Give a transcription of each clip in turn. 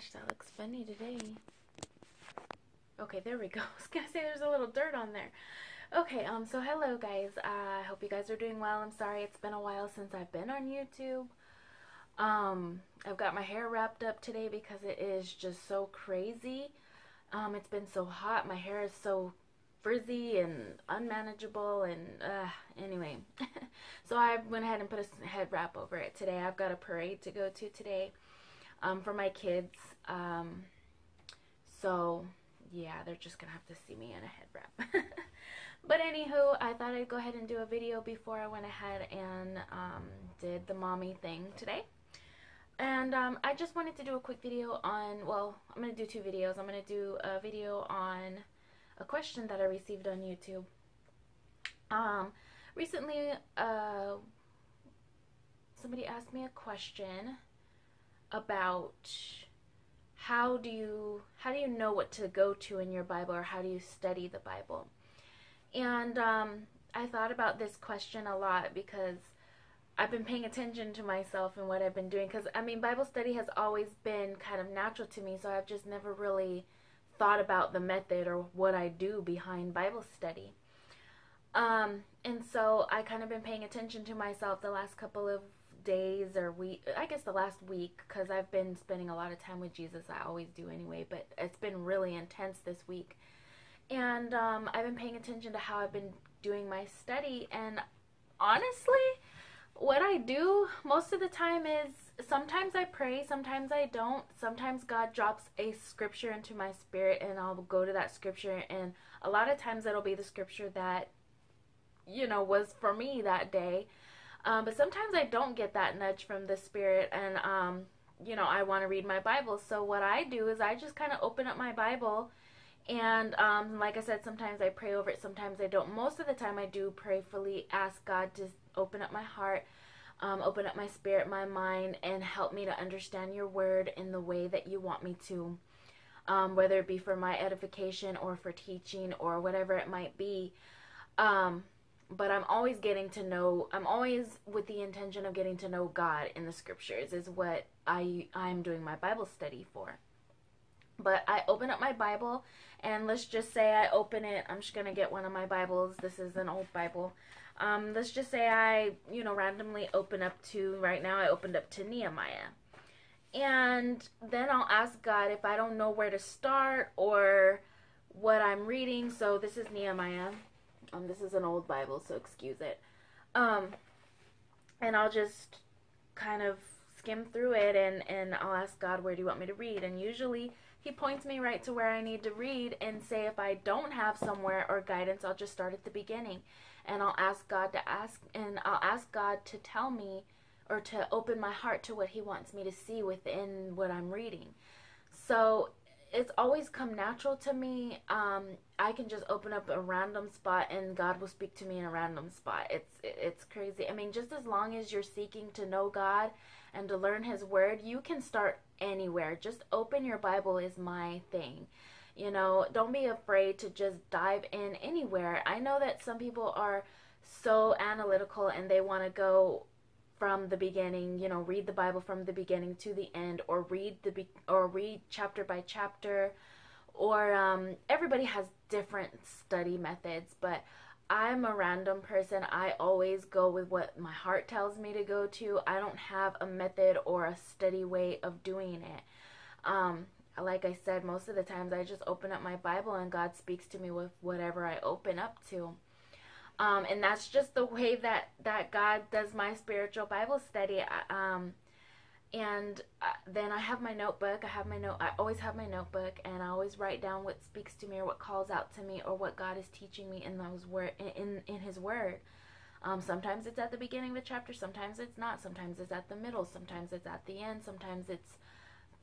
gosh, that looks funny today. Okay, there we go. I was gonna say there's a little dirt on there. Okay, so hello guys. I hope you guys are doing well. I'm sorry it's been a while since I've been on YouTube. I've got my hair wrapped up today because it is just so crazy. It's been so hot. My hair is so frizzy and unmanageable, and anyway. So I went ahead and put a head wrap over it today. I've got a parade to go to today for my kids. So yeah, they're just gonna have to see me in a head wrap. But anywho, I thought I'd go ahead and do a video before I went ahead and did the mommy thing today. And I just wanted to do a quick video on, well, I'm going to do two videos. I'm going to do a video on a question that I received on YouTube. Recently, somebody asked me a question about how do you know what to go to in your Bible, or how do you study the Bible? And I thought about this question a lot because I've been paying attention to myself and what I've been doing, because I mean, Bible study has always been kind of natural to me, so I've just never really thought about the method or what I do behind Bible study. And so I kind of been paying attention to myself the last couple of days or week, I guess the last week, because I've been spending a lot of time with Jesus. I always do anyway, but it's been really intense this week. And I've been paying attention to how I've been doing my study, and honestly, what I do most of the time is, sometimes I pray, sometimes I don't. Sometimes God drops a scripture into my spirit and I'll go to that scripture, and a lot of times it'll be the scripture that, you know, was for me that day. But sometimes I don't get that nudge from the spirit, and, you know, I want to read my Bible. So what I do is I just kind of open up my Bible, and like I said, sometimes I pray over it, sometimes I don't. Most of the time I do prayerfully ask God to open up my heart, open up my spirit, my mind, and help me to understand your word in the way that you want me to, whether it be for my edification or for teaching or whatever it might be. But I'm always getting to know, I'm always with the intention of getting to know God in the scriptures is what I'm doing my Bible study for. But I open up my Bible, and let's just say I open it, I'm just going to get one of my Bibles. This is an old Bible. Let's just say I, you know, randomly open up to, right now I opened up to Nehemiah. And then I'll ask God if I don't know where to start or what I'm reading. So this is Nehemiah. This is an old Bible, so excuse it. And I'll just kind of skim through it, and I'll ask God, where do you want me to read? And usually He points me right to where I need to read, and say if I don't have somewhere or guidance, I'll just start at the beginning, and I'll ask God to tell me, or to open my heart to what He wants me to see within what I'm reading. So it's always come natural to me. I can just open up a random spot, and God will speak to me in a random spot. It's crazy. I mean, just as long as you're seeking to know God and to learn His word, you can start anywhere. Just open your Bible is my thing. You know, don't be afraid to just dive in anywhere. I know that some people are so analytical and they want to go from the beginning, you know, read the Bible from the beginning to the end, or read chapter by chapter, or everybody has different study methods, but I'm a random person. I always go with what my heart tells me to go to. I don't have a method or a steady way of doing it. Like I said, most of the times I just open up my Bible and God speaks to me with whatever I open up to. And that's just the way that God does my spiritual Bible study. Then I have my notebook. I always have my notebook, and I always write down what speaks to me, or what calls out to me, or what God is teaching me in those in His word. Sometimes it's at the beginning of a chapter, sometimes it's not. Sometimes it's at the middle, sometimes it's at the end, sometimes it's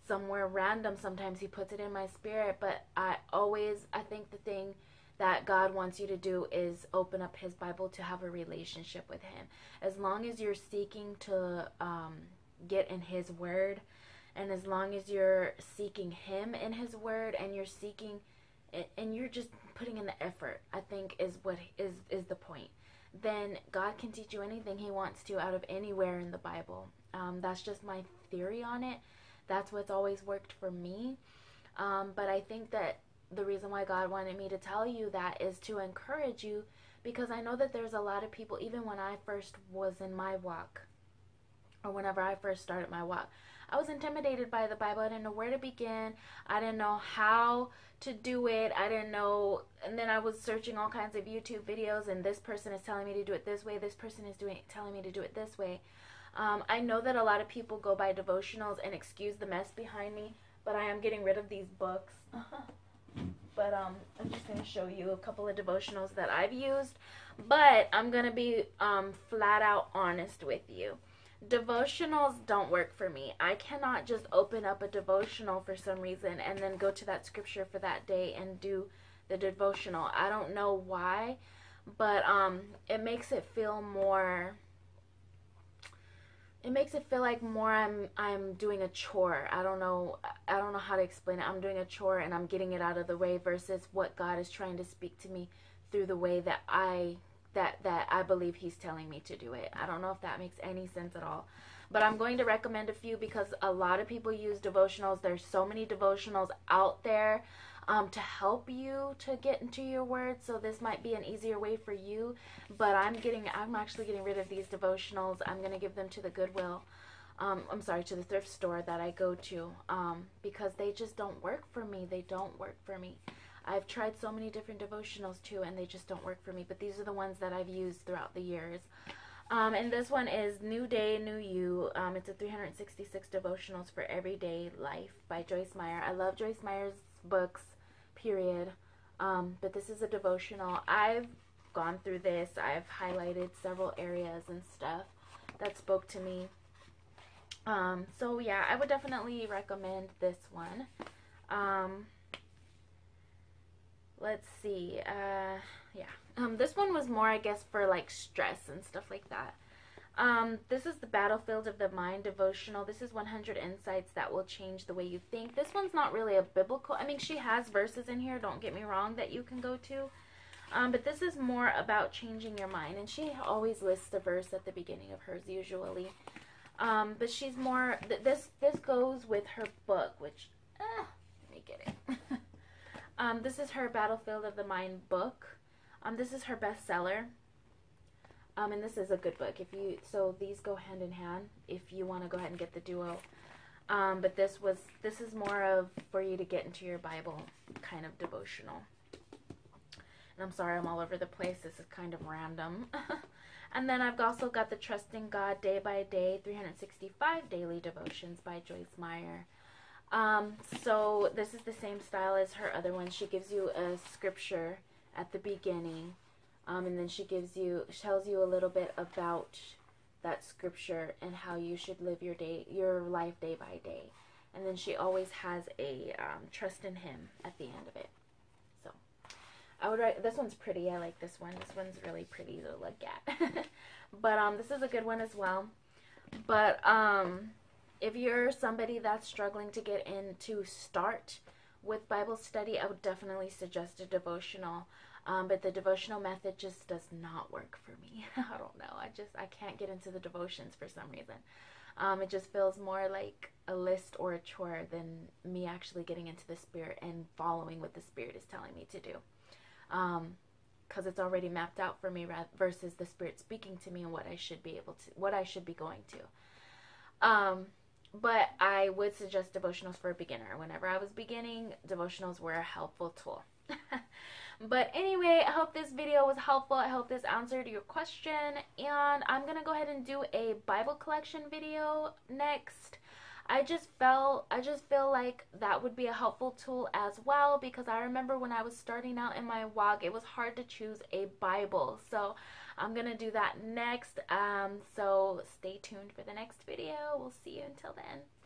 somewhere random, sometimes He puts it in my spirit. But I think the thing that God wants you to do is open up His Bible to have a relationship with Him. As long as you're seeking to get in His word, and as long as you're seeking Him in His word, and you're seeking, and you're just putting in the effort, I think is what is the point, then God can teach you anything He wants to out of anywhere in the Bible. That's just my theory on it. That's what's always worked for me. But I think that the reason why God wanted me to tell you that is to encourage you, because I know that there's a lot of people, even when I first was in my walk, or whenever I first started my walk, I was intimidated by the Bible. I didn't know where to begin. I didn't know how to do it. I didn't know, and then I was searching all kinds of YouTube videos, and this person is telling me to do it this way. This person is telling me to do it this way. I know that a lot of people go by devotionals, and excuse the mess behind me, but I am getting rid of these books. But I'm just going to show you a couple of devotionals that I've used, but I'm going to be flat out honest with you. Devotionals don't work for me. I cannot just open up a devotional for some reason and then go to that scripture for that day and do the devotional. I don't know why, but it makes it feel more... It makes it feel like more I'm doing a chore. I don't know how to explain it. I'm doing a chore and I'm getting it out of the way versus what God is trying to speak to me through the way that I believe He's telling me to do it. I don't know if that makes any sense at all. But I'm going to recommend a few because a lot of people use devotionals. There's so many devotionals out there to help you to get into your word. So this might be an easier way for you. But I'm actually getting rid of these devotionals. I'm going to give them to the Goodwill. I'm sorry, to the thrift store that I go to because they just don't work for me. They don't work for me. I've tried so many different devotionals too, and they just don't work for me. But these are the ones that I've used throughout the years. And this one is New Day, New You. It's a 366 devotionals for everyday life by Joyce Meyer. I love Joyce Meyer's books, period. But this is a devotional. I've gone through this. I've highlighted several areas and stuff that spoke to me. So yeah, I would definitely recommend this one. Let's see. This one was more, I guess, for like stress and stuff like that. This is the Battlefield of the Mind devotional. This is 100 insights that will change the way you think. This one's not really a biblical. I mean, she has verses in here, don't get me wrong, that you can go to. But this is more about changing your mind. And she always lists a verse at the beginning of hers, usually. But she's more, this goes with her book, which, let me get it. This is her Battlefield of the Mind book. This is her bestseller. And this is a good book. So these go hand in hand if you want to go ahead and get the duo. But this is more of for you to get into your Bible kind of devotional. And I'm sorry I'm all over the place. This is kind of random. And then I've also got the Trusting God Day by Day, 365 Daily Devotions by Joyce Meyer. So this is the same style as her other one. She gives you a scripture at the beginning, and then she tells you a little bit about that scripture and how you should live your life day by day. And then she always has a trust in Him at the end of it. So I would write, this one's pretty. I like this one. This one's really pretty to look at. But this is a good one as well. But if you're somebody that's struggling to get in to start with Bible study, I would definitely suggest a devotional. But the devotional method just does not work for me. I don't know. I can't get into the devotions for some reason. It just feels more like a list or a chore than me actually getting into the Spirit and following what the Spirit is telling me to do. Because it's already mapped out for me versus the Spirit speaking to me and what I should be going to. But I would suggest devotionals for a beginner. Whenever I was beginning, devotionals were a helpful tool. But anyway, I hope this video was helpful. I hope this answered your question. And I'm going to go ahead and do a Bible collection video next. I just feel like that would be a helpful tool as well, because I remember when I was starting out in my walk, it was hard to choose a Bible. So I'm going to do that next. So stay tuned for the next video. We'll see you until then.